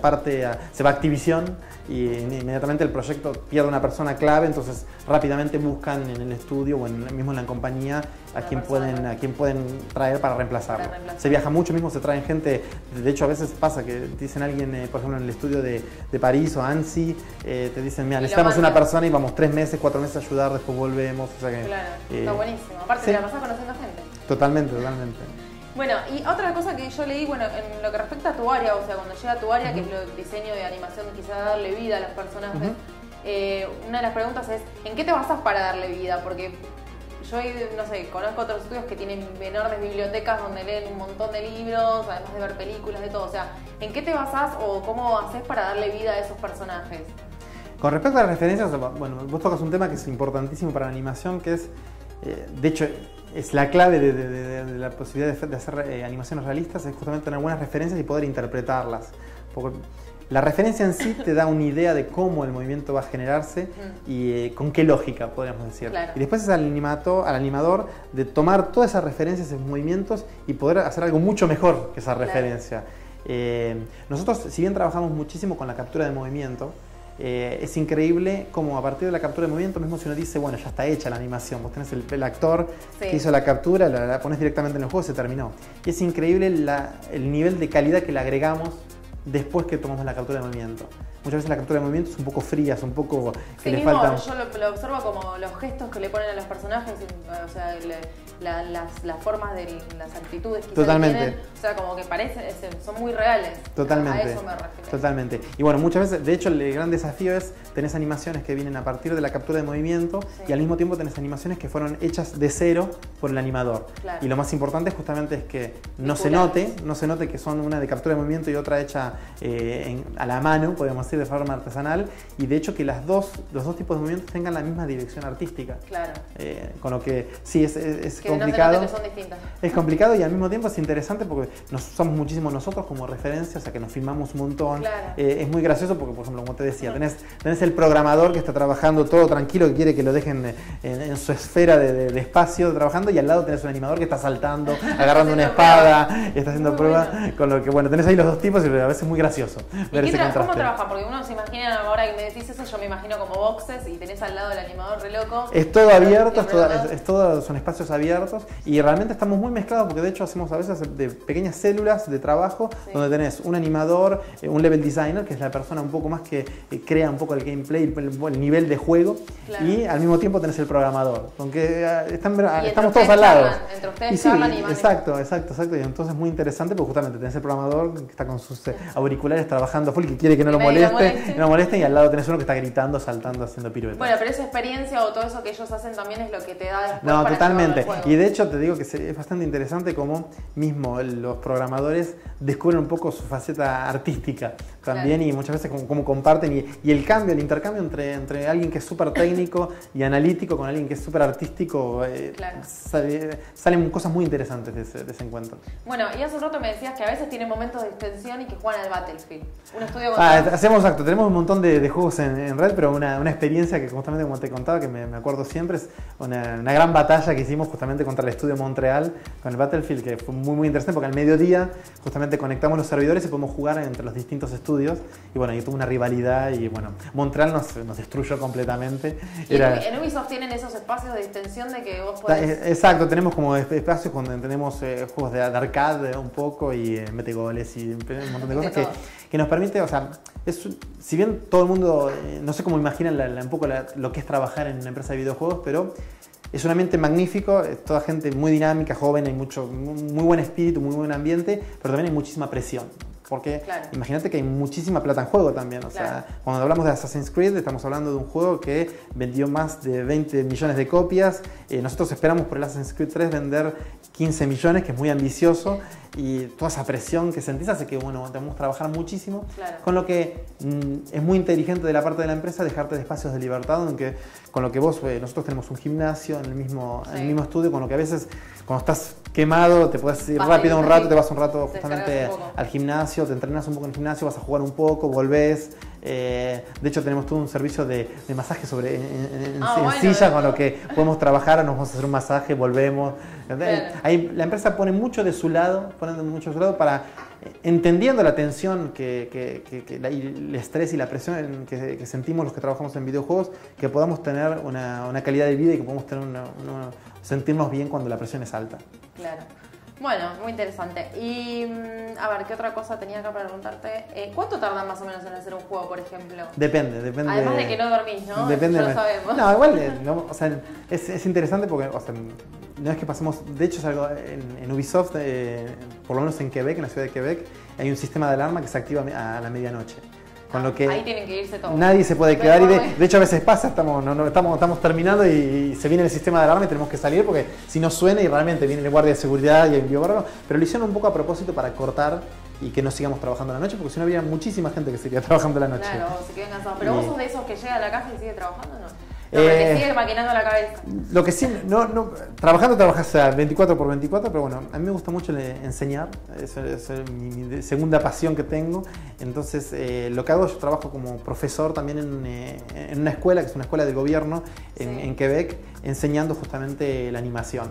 se va a Activision y inmediatamente el proyecto pierde una persona clave, entonces rápidamente buscan en el estudio o mismo en la compañía a quien pueden traer para reemplazarlo. Se viaja mucho, mismo se traen gente, de hecho a veces pasa que dicen a alguien, por ejemplo, en el estudio de París o Nancy, te dicen, mira, necesitamos una persona y vamos 3 meses, 4 meses a ayudar, después volvemos. O sea que, claro, está buenísimo. Aparte te la pasás conociendo gente. Totalmente, totalmente. Bueno, y otra cosa que yo leí, bueno, en lo que respecta a tu área, o sea, cuando llega a tu área, que es el diseño de animación, quizás darle vida a los personajes, una de las preguntas es, ¿en qué te basas para darle vida? Porque yo, no sé, conozco otros estudios que tienen enormes bibliotecas donde leen un montón de libros, además de ver películas, de todo. O sea, ¿en qué te basas o cómo haces para darle vida a esos personajes? Con respecto a las referencias, bueno, vos tocas un tema que es importantísimo para la animación, que es, de hecho... Es la clave de la posibilidad de hacer animaciones realistas, es justamente tener buenas referencias y poder interpretarlas. Porque la referencia en sí te da una idea de cómo el movimiento va a generarse y con qué lógica, podríamos decir. Claro. Y después es al animador de tomar todas esas referencias, esos movimientos y poder hacer algo mucho mejor que esa referencia. Nosotros, si bien trabajamos muchísimo con la captura de movimiento, es increíble como a partir de la captura de movimiento, mismo si uno dice, bueno, ya está hecha la animación, vos tenés el actor que hizo la captura, la pones directamente en el juego, se terminó. Y es increíble el nivel de calidad que le agregamos después que tomamos la captura de movimiento. Muchas veces la captura de movimiento es un poco fría, es un poco... Sí, mismo falta... yo lo observo como los gestos que le ponen a los personajes, o sea, las formas, las actitudes que tienen, o sea, como que parecen, son muy reales. Totalmente. A eso me refiero. Totalmente. Y bueno, muchas veces, de hecho, el gran desafío es, tenés animaciones que vienen a partir de la captura de movimiento y al mismo tiempo tenés animaciones que fueron hechas de cero por el animador. Claro. Y lo más importante justamente es que no se note que son una de captura de movimiento y otra hecha a la mano, podemos decir, de forma artesanal, y de hecho que los dos tipos de movimientos tengan la misma dirección artística. Claro. Con lo que sí, es que complicado. No se note que son distintas. Es complicado y al mismo tiempo es interesante porque nos usamos muchísimo nosotros como referencia, o sea que nos filmamos un montón. Claro. Es muy gracioso porque, por ejemplo, como te decía, tenés el programador que está trabajando todo tranquilo, que quiere que lo dejen en su esfera de espacio trabajando, y al lado tenés un animador que está saltando, agarrando una espada, está haciendo pruebas, con lo que, bueno, tenés ahí los dos tipos y a veces es muy gracioso ver ese contraste. ¿Cómo trabajan? porque uno se imagina, ahora que me decís eso, yo me imagino como boxes y tenés al lado el animador re loco. Es todo abierto, son espacios abiertos y realmente estamos muy mezclados porque de hecho hacemos a veces de pequeñas células de trabajo donde tenés un animador, un level designer, que es la persona un poco más que crea un poco el gameplay, el nivel de juego, y al mismo tiempo tenés el programador, aunque estamos todos al lado. Entre ustedes charlan y van. Exacto. Y entonces es muy interesante porque justamente tenés el programador que está con sus auriculares trabajando full, que quiere que no lo moleste, y al lado tenés uno que está gritando, saltando, haciendo piruetas. Bueno, pero esa experiencia o todo eso que ellos hacen también es lo que te da después. No, para totalmente. Y de hecho te digo que es bastante interesante cómo mismo los programadores descubren un poco su faceta artística también, y muchas veces cómo comparten y el cambio, el intercambio entre alguien que es súper técnico y analítico con alguien que es súper artístico, salen cosas muy interesantes de ese encuentro. Bueno, y hace un rato me decías que a veces tienen momentos de extensión y que juegan al Battlefield. Un estudio con tenemos un montón de juegos en red, pero una experiencia que justamente como te contaba, que me acuerdo siempre, es una gran batalla que hicimos justamente contra el estudio de Montreal con el Battlefield, que fue muy interesante porque al mediodía justamente conectamos los servidores y podemos jugar entre los distintos estudios, y bueno, y tuvo una rivalidad y bueno, Montreal nos destruyó completamente. En Ubisoft tienen esos espacios de extensión de que vos podés... Exacto, tenemos como espacios donde tenemos juegos de arcade un poco y mete goles y un montón de cosas que nos permite, o sea, si bien todo el mundo, no sé cómo imaginan lo que es trabajar en una empresa de videojuegos, pero es un ambiente magnífico, es toda gente muy dinámica, joven, hay muy buen espíritu, muy buen ambiente, pero también hay muchísima presión. Porque imagínate que hay muchísima plata en juego también. O sea, cuando hablamos de Assassin's Creed, estamos hablando de un juego que vendió más de 20 millones de copias. Nosotros esperamos por el Assassin's Creed 3 vender 15 millones, que es muy ambicioso. Y toda esa presión que sentís hace que, bueno, tenemos que trabajar muchísimo. Con lo que es muy inteligente de la parte de la empresa dejarte de espacios de libertad, con lo que vos, nosotros tenemos un gimnasio en el mismo estudio, con lo que a veces, cuando estás quemado, te puedes ir rápido un rato, te vas un rato justamente al gimnasio, te entrenas un poco en el gimnasio, vas a jugar un poco, volvés. De hecho tenemos todo un servicio de masaje en silla, con lo que podemos trabajar, nos vamos a hacer un masaje, volvemos. Ahí, la empresa pone mucho de su lado, para, entendiendo la tensión y el estrés y la presión que sentimos los que trabajamos en videojuegos, que podamos tener una calidad de vida y que podamos tener sentirnos bien cuando la presión es alta. Claro. Bueno, muy interesante. Y a ver, ¿qué otra cosa tenía acá para preguntarte? ¿Cuánto tardan más o menos en hacer un juego, por ejemplo? Depende. Además de que no dormís, ¿no? Depende. Eso lo sabemos. No, igual, o sea, es interesante porque, o sea, no es que pasemos, de hecho es algo en Ubisoft, por lo menos en Quebec, en la ciudad de Quebec, hay un sistema de alarma que se activa a la medianoche. Con lo que ahí tienen que irse todos. Nadie se puede quedar, y de hecho a veces pasa, estamos terminando y se viene el sistema de alarma y tenemos que salir, porque si no suena y realmente viene el guardia de seguridad y el biobarro, pero lo hicieron un poco a propósito para cortar y que no sigamos trabajando la noche, porque si no habría muchísima gente que seguiría trabajando la noche. Claro, se quedan cansados. ¿Pero vos sos de esos que llega a la casa y sigue trabajando o no? Lo que sigue maquinando la cabeza. Lo que sí, trabajas 24/24, pero bueno, a mí me gusta mucho enseñar, es mi segunda pasión que tengo. Entonces, lo que hago, yo trabajo como profesor también en una escuela, que es una escuela del gobierno en Quebec, enseñando justamente la animación.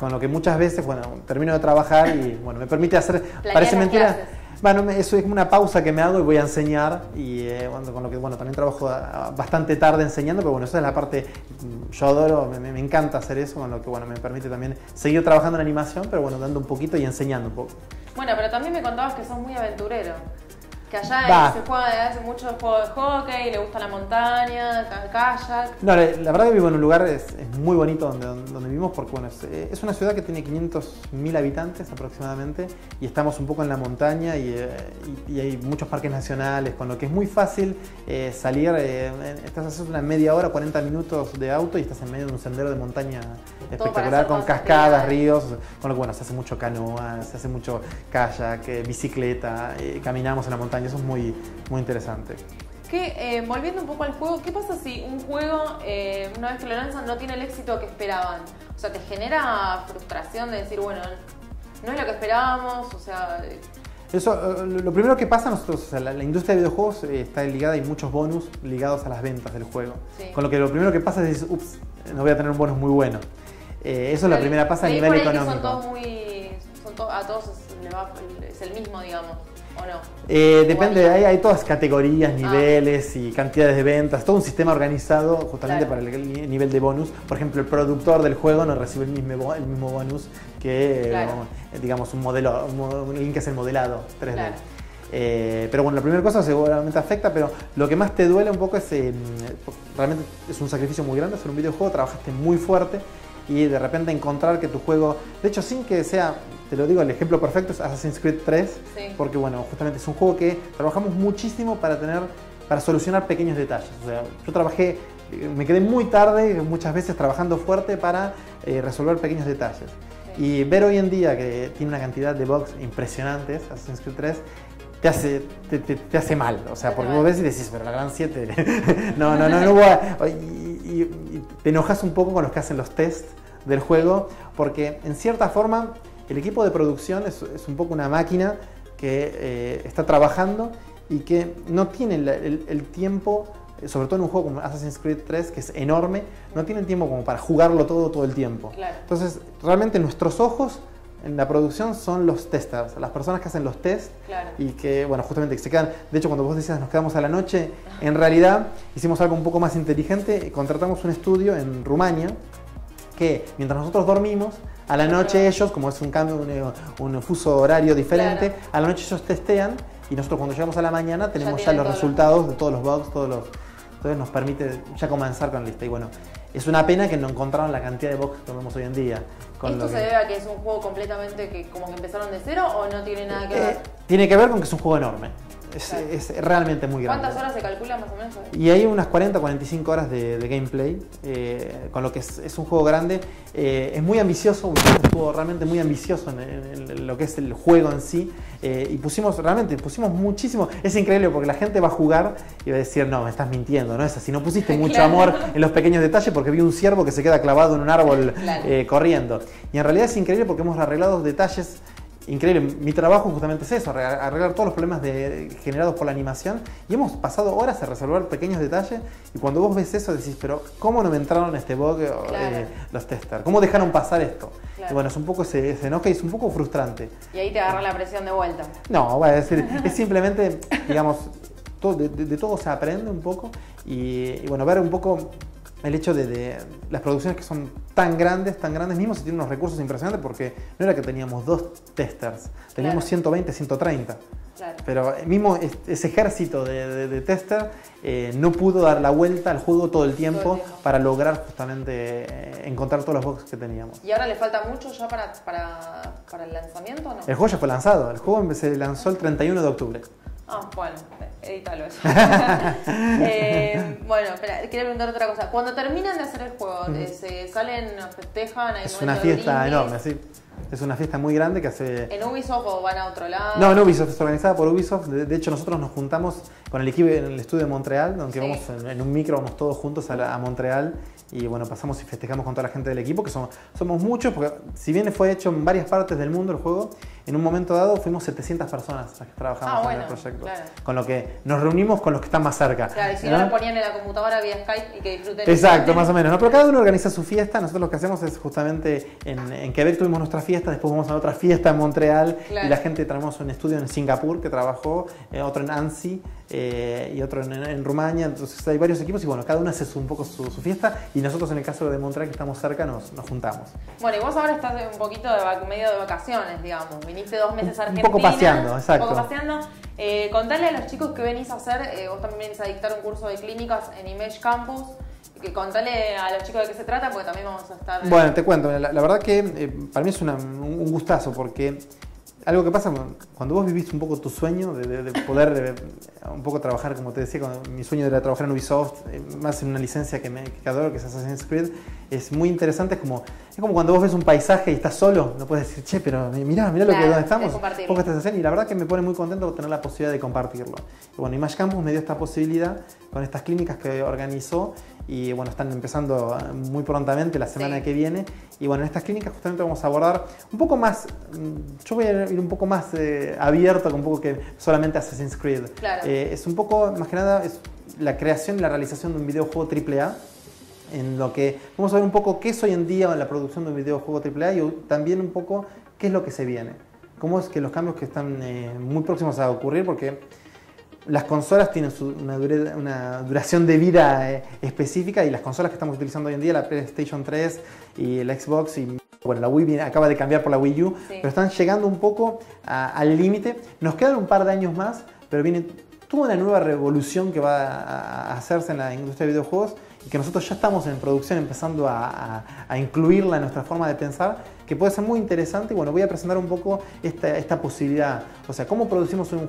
Con lo que muchas veces, bueno, termino de trabajar y bueno, me permite hacer, parece mentira. Clases. Bueno, eso es como una pausa que me hago y voy a enseñar, y con lo que, bueno, también trabajo bastante tarde enseñando, pero bueno, esa es la parte, yo adoro, me encanta hacer eso, con lo que, bueno, me permite también seguir trabajando en animación, pero bueno, dando un poquito y enseñando un poco. Bueno, pero también me contabas que sos muy aventurero, que allá se juega hace mucho juego de hockey, le gusta la montaña, kayak. No, la verdad que vivo en un lugar, es muy bonito donde vivimos, porque bueno, es una ciudad que tiene 500.000 habitantes aproximadamente, y estamos un poco en la montaña, y hay muchos parques nacionales, con lo que es muy fácil salir, estás haciendo una media hora, 40 minutos de auto y estás en medio de un sendero de montaña espectacular, con cascadas, ríos, con lo que bueno, se hace mucho canoa, se hace mucho kayak, bicicleta, caminamos en la montaña. Eso es muy interesante. Volviendo un poco al juego, ¿qué pasa si un juego, una vez que lo lanzan, no tiene el éxito que esperaban? O sea, ¿te genera frustración de decir, bueno, no es lo que esperábamos? O sea... Eso, lo primero que pasa, nosotros, o sea, la industria de videojuegos está ligada, hay muchos bonus ligados a las ventas del juego. Sí. Con lo que lo primero que pasa es, ups, no voy a tener un bonus muy bueno. Eso es la primera pasa a nivel económico. A todos es el mismo, digamos. ¿O no? Depende, hay todas categorías, niveles y cantidades de ventas, todo un sistema organizado justamente para el nivel de bonus. Por ejemplo, el productor del juego no recibe el mismo bonus que, digamos, un modelo, alguien que hace el modelado 3D. Claro. Pero bueno, la primera cosa seguramente afecta, pero lo que más te duele un poco es, realmente es un sacrificio muy grande hacer un videojuego, trabajaste muy fuerte y de repente encontrar que tu juego, de hecho sin que sea, te lo digo, el ejemplo perfecto es Assassin's Creed 3, porque bueno, justamente es un juego que trabajamos muchísimo para solucionar pequeños detalles. O sea, yo trabajé, me quedé muy tarde muchas veces trabajando fuerte para resolver pequeños detalles. Y ver hoy en día que tiene una cantidad de bugs impresionantes, Assassin's Creed 3, te hace mal, o sea, porque vos ves y decís, pero la gran 7, no voy a... Y te enojas un poco con los que hacen los tests del juego, porque en cierta forma el equipo de producción es un poco una máquina que está trabajando y que no tiene el tiempo, sobre todo en un juego como Assassin's Creed 3, que es enorme, no tiene el tiempo como para jugarlo todo el tiempo. Claro. Entonces, realmente nuestros ojos en la producción son los testers, las personas que hacen los tests y que, bueno, justamente se quedan. De hecho, cuando vos decías nos quedamos a la noche, en realidad hicimos algo un poco más inteligente. Contratamos un estudio en Rumania que, mientras nosotros dormimos, a la noche ellos, como es un cambio, un fuso horario diferente, a la noche ellos testean y nosotros cuando llegamos a la mañana tenemos ya los resultados de todos los bugs, entonces nos permite ya comenzar con la lista. Y bueno, es una pena que no encontraron la cantidad de bugs que vemos hoy en día. ¿Esto se debe a que es un juego completamente que como que empezaron de cero o no tiene nada que ver? Tiene que ver con que es un juego enorme. Es realmente muy grande. ¿Cuántas horas se calcula más o menos? Y hay unas 40 o 45 horas de gameplay, con lo que es un juego grande. Es muy ambicioso, estuvo realmente muy ambicioso en lo que es el juego en sí. Y pusimos muchísimo. Es increíble porque la gente va a jugar y va a decir, no, me estás mintiendo, no es así. No pusiste mucho amor en los pequeños detalles porque vi un ciervo que se queda clavado en un árbol corriendo. Y en realidad es increíble porque hemos arreglado detalles. Increíble, mi trabajo justamente es eso, arreglar todos los problemas generados por la animación, y hemos pasado horas a resolver pequeños detalles, y cuando vos ves eso decís, pero ¿cómo no me entraron este bug los testers? ¿Cómo dejaron pasar esto? Claro. Y bueno, es un poco ese enojo y es un poco frustrante. Y ahí te agarra la presión de vuelta. No, bueno, es decir, es simplemente, digamos, de todo se aprende un poco, y bueno, ver un poco el hecho de las producciones que son tan grandes mismo, se tienen unos recursos impresionantes, porque no era que teníamos 2 testers, teníamos 120, 130. Claro. Pero mismo ese ejército de tester no pudo dar la vuelta al juego todo el tiempo para lograr justamente encontrar todos los bugs que teníamos. ¿Y ahora le falta mucho ya para el lanzamiento o no? El juego ya fue lanzado, el juego se lanzó el 31 de octubre. Ah, bueno, edítalo eso. Bueno, espera, quería preguntar otra cosa. Cuando terminan de hacer el juego, ¿se salen, festejan? Es una fiesta enorme, sí. Es una fiesta muy grande que hace... ¿En Ubisoft o van a otro lado? No, en Ubisoft, es organizada por Ubisoft. De hecho, nosotros nos juntamos con el equipo en el estudio de Montreal, donde vamos en un micro, vamos todos juntos a Montreal. Y bueno, pasamos y festejamos con toda la gente del equipo, que somos muchos, porque si bien fue hecho en varias partes del mundo el juego, en un momento dado fuimos 700 personas las que trabajamos en el proyecto. Claro. Con lo que nos reunimos con los que están más cerca. Claro, y si no lo ponían en la computadora vía Skype y que disfruten. Exacto, más o menos. ¿No? Pero cada uno organiza su fiesta. Nosotros lo que hacemos es justamente en Quebec tuvimos nuestra fiesta, después vamos a otra fiesta en Montreal y la gente, traemos un estudio en Singapur que trabajó, otro en Nancy y otro en Rumania. Entonces hay varios equipos y bueno, cada uno hace un poco su fiesta. Y nosotros en el caso de Montreal, que estamos cerca, nos juntamos. Bueno, y vos ahora estás un poquito medio de vacaciones, digamos. Viniste 2 meses a Argentina. Un poco paseando, exacto. Un poco paseando. Contale a los chicos que venís a hacer, vos también venís a dictar un curso de clínicas en Image Campus. Contale a los chicos de qué se trata, porque también vamos a estar... Bueno, te cuento. La verdad que para mí es un gustazo, porque... Algo que pasa, cuando vos vivís un poco tu sueño de poder un poco trabajar, como te decía, mi sueño era trabajar en Ubisoft, más en una licencia que adoro, que es Assassin's Creed, es muy interesante, es como cuando vos ves un paisaje y estás solo, no puedes decir, che, pero mirá donde estamos, poco estás haciendo, y la verdad que me pone muy contento tener la posibilidad de compartirlo. Y bueno, Image Campus me dio esta posibilidad con estas clínicas que organizó, y bueno, están empezando muy prontamente la semana que viene, y bueno, en estas clínicas justamente vamos a abordar un poco más, yo voy a ir un poco más abierto, un poco que solamente Assassin's Creed. Claro. Es un poco, más que nada, es la creación y la realización de un videojuego AAA, en lo que vamos a ver un poco qué es hoy en día la producción de un videojuego AAA y también un poco qué es lo que se viene. cómo es que los cambios que están muy próximos a ocurrir, porque las consolas tienen una duración de vida específica, y las consolas que estamos utilizando hoy en día, la PlayStation 3 y el Xbox, y bueno, la Wii acaba de cambiar por la Wii U, sí, pero están llegando un poco al límite. Nos quedan un par de años más, pero viene toda una nueva revolución que va a hacerse en la industria de videojuegos, y que nosotros ya estamos en producción empezando a incluirla en nuestra forma de pensar, que puede ser muy interesante. Y bueno, voy a presentar un poco esta posibilidad, o sea, cómo producimos un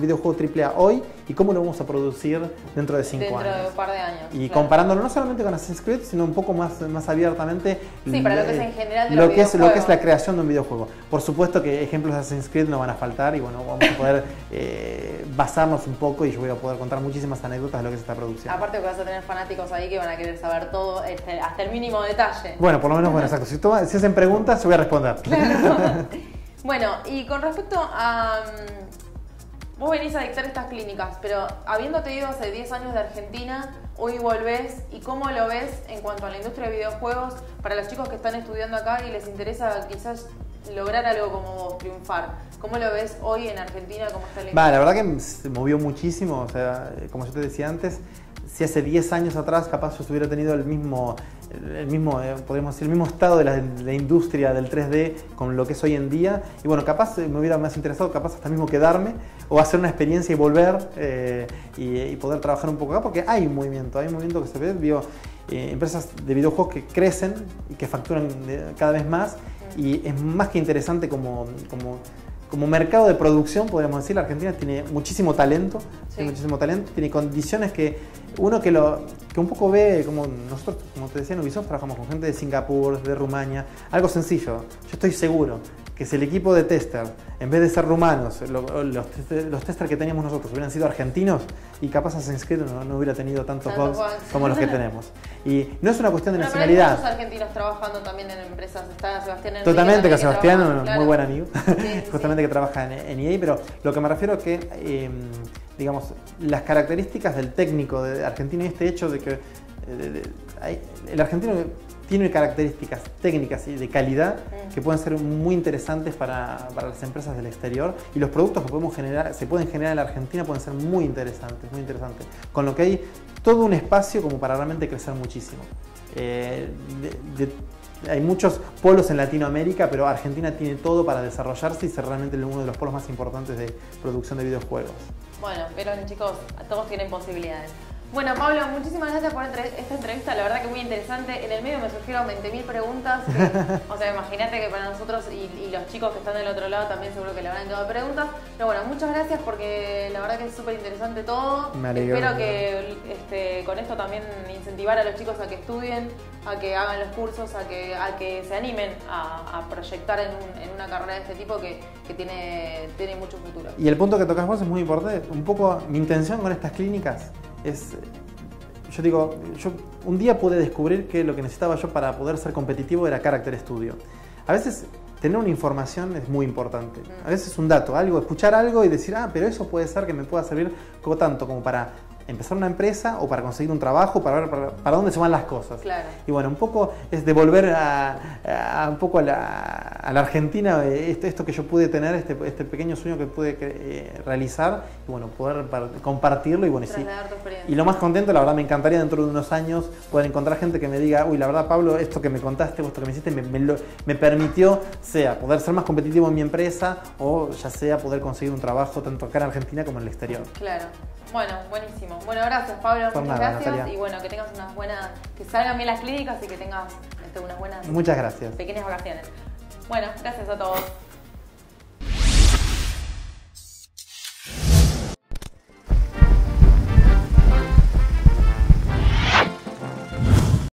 videojuego AAA hoy y cómo lo vamos a producir dentro de 5 años. Dentro de un par de años. Y claro, comparándolo no solamente con Assassin's Creed, sino un poco más abiertamente. Sí, para lo que es en general de lo que es la creación de un videojuego. Por supuesto que ejemplos de Assassin's Creed no van a faltar, y bueno, vamos a poder basarnos un poco, y yo voy a poder contar muchísimas anécdotas de lo que es esta producción. Aparte que vas a tener fanáticos ahí que van a querer saber todo, hasta el mínimo detalle. Bueno, por lo menos, bueno, exacto. Si hacen preguntas, se voy a responder. Claro. Bueno, y con respecto a... vos venís a dictar estas clínicas, pero habiéndote ido hace 10 años de Argentina, hoy volvés, ¿y cómo lo ves en cuanto a la industria de videojuegos para los chicos que están estudiando acá y les interesa quizás lograr algo como vos, triunfar? ¿Cómo lo ves hoy en Argentina? ¿Cómo está la industria? La verdad que se movió muchísimo, o sea, como yo te decía antes, si hace 10 años atrás capaz yo hubiera tenido el mismo estado de la industria del 3D con lo que es hoy en día, y bueno, capaz me hubiera más interesado, capaz hasta mismo quedarme o hacer una experiencia y volver y poder trabajar un poco acá, porque hay un movimiento que se ve, digo, empresas de videojuegos que crecen y que facturan cada vez más, y es más que interesante como mercado de producción, podríamos decir. La Argentina tiene muchísimo talento, sí, tiene muchísimo talento, tiene condiciones que uno que un poco ve, como nosotros, como te decía, en Ubisoft trabajamos con gente de Singapur, de Rumania, algo sencillo. Yo estoy seguro que si el equipo de tester, en vez de ser rumanos, los testers que teníamos nosotros hubieran sido argentinos, y capaz Assassin's Creed no hubiera tenido tantos bugs como los que tenemos. Y no es una cuestión de nacionalidad. Hay muchos argentinos trabajando también en empresas. Está Sebastián en... Totalmente, que Sebastián, claro, muy buen amigo, sí, justamente, sí, que trabaja en EA, pero lo que me refiero es que... digamos, las características del técnico de Argentina y este hecho de que el argentino tiene características técnicas y de calidad que pueden ser muy interesantes para las empresas del exterior, y los productos que se pueden generar en la Argentina pueden ser muy interesantes, con lo que hay todo un espacio como para realmente crecer muchísimo. Hay muchos polos en Latinoamérica, pero Argentina tiene todo para desarrollarse y ser realmente uno de los polos más importantes de producción de videojuegos. Bueno, pero chicos, todos tienen posibilidades. Bueno, Pablo, muchísimas gracias por esta entrevista, la verdad que muy interesante. En el medio me surgieron 20.000 preguntas, que, o sea, imagínate que para nosotros y los chicos que están del otro lado también seguro que le habrán quedado preguntas. Pero bueno, muchas gracias, porque la verdad que es súper interesante todo. Me alegro. Espero que con esto también incentivar a los chicos a que estudien, a que hagan los cursos, a que se animen a proyectar en una carrera de este tipo que tiene mucho futuro. Y el punto que tocas vos es muy importante. Un poco mi intención con estas clínicas es, yo un día pude descubrir que lo que necesitaba yo para poder ser competitivo era Character Studio. A veces tener una información es muy importante, a veces un dato, algo, escuchar algo y decir, pero eso puede ser que me pueda servir como tanto como para empezar una empresa o para conseguir un trabajo, para ver para dónde se van las cosas. Claro. Y bueno, un poco es devolver a la Argentina esto que yo pude tener, este pequeño sueño que pude realizar, y bueno, poder compartirlo. Y bueno, sí, y lo más contento, la verdad, me encantaría dentro de unos años poder encontrar gente que me diga, uy, la verdad, Pablo, esto que me contaste, esto que me hiciste, me permitió, sea poder ser más competitivo en mi empresa, o ya sea poder conseguir un trabajo tanto acá en Argentina como en el exterior. Claro. Bueno, buenísimo. Bueno, gracias, Pablo. Muchas gracias. Y bueno, que tengas unas buenas... Que salgan bien las clínicas y que tengas unas buenas... Muchas gracias. Pequeñas vacaciones. Bueno, gracias a todos.